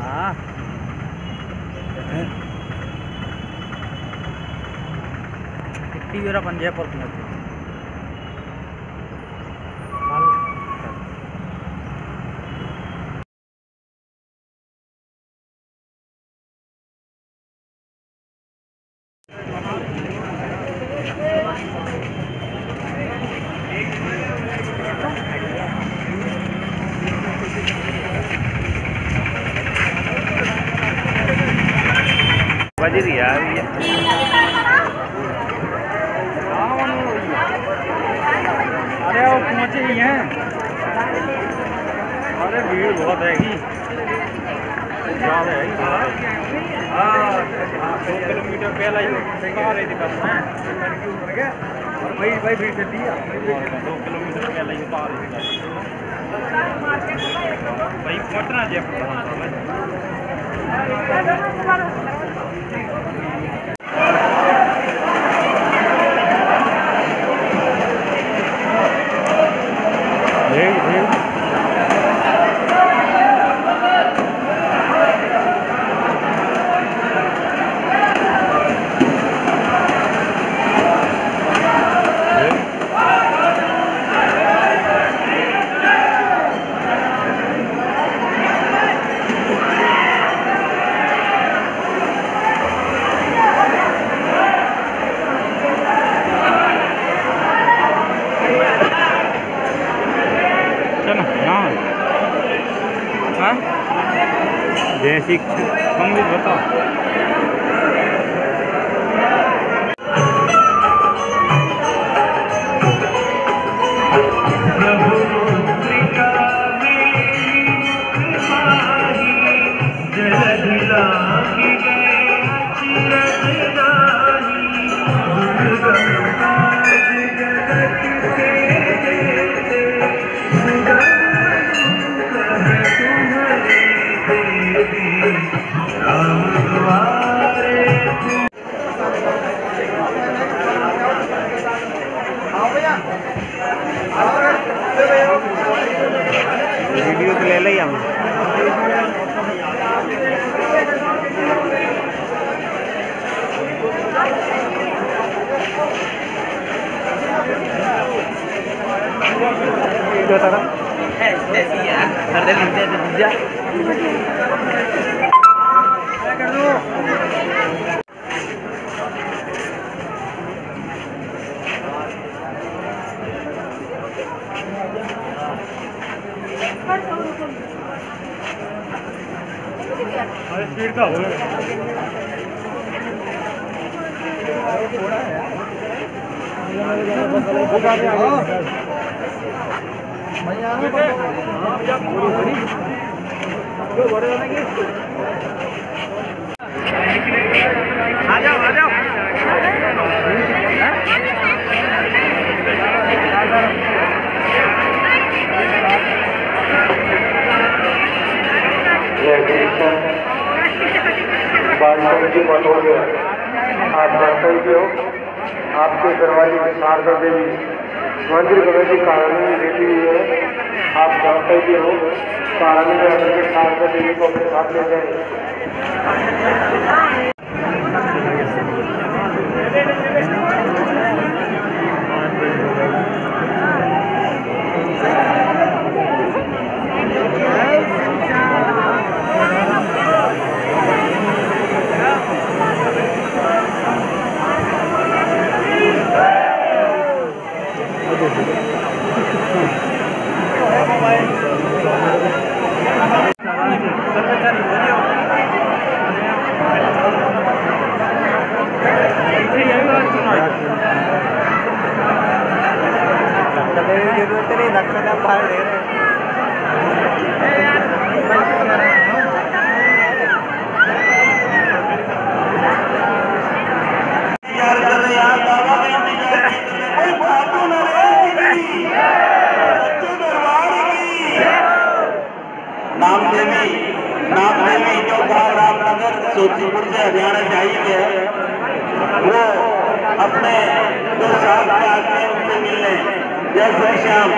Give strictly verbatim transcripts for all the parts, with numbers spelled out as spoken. कितनी जरा पंजाब पर पहुंचे बज रही यार अरे वो पहुंचे ही हैं। अरे भीड़ बहुत है कि दो किलोमीटर पहले ही कार और वही वही भीड़ से दिया दो किलोमीटर पहले ही कार भाई पहुँचना जयपुर जैसी हम भी बताओ वीडियो तो ले लिया हम क्या था ना हर दिन घंटे दूजा कर दो अरे स्पीड का हो आ जाओ आ जाओ जी मटोर में आप दर्शन के हो आपके घरवाली में शारदा देवी मंदिर कमेटी कहानी में देती हुई है आप दर्शन के हो कहानी में अपने शारदा देवी को अपने साथ ले सोचीपुर से हरियाणा जाई है वो अपने दो साल के आदमी उनसे मिलने जय श्याम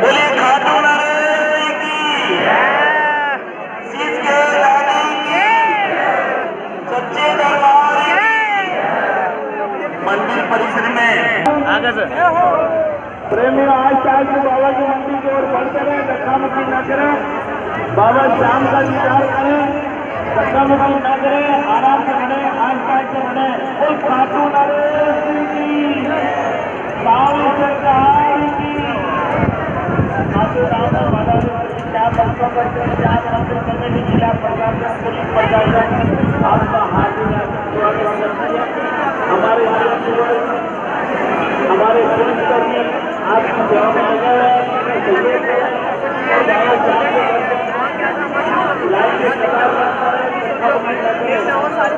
बोले खाटू श्याम। प्रेमी आज चाहे तो बाबा की मंदिर की ओर बढ़ते रहे, धक्कामुक्की न करें, बाबा श्याम का विचार करें, धक्कामुक्की न करें, आराम से बढ़े, आज चाहे से बढ़े। और खाटू श्याम की गाँव सरकार की खाटू श्याम का वादा क्या बच्चों करते हैं, क्या बच्चों करने की जिला प्रशासन पुलिस प्रशासन आपका हाथ हमारे हमारे पुलिस का भी आज की जवाब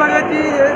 आएगा जी।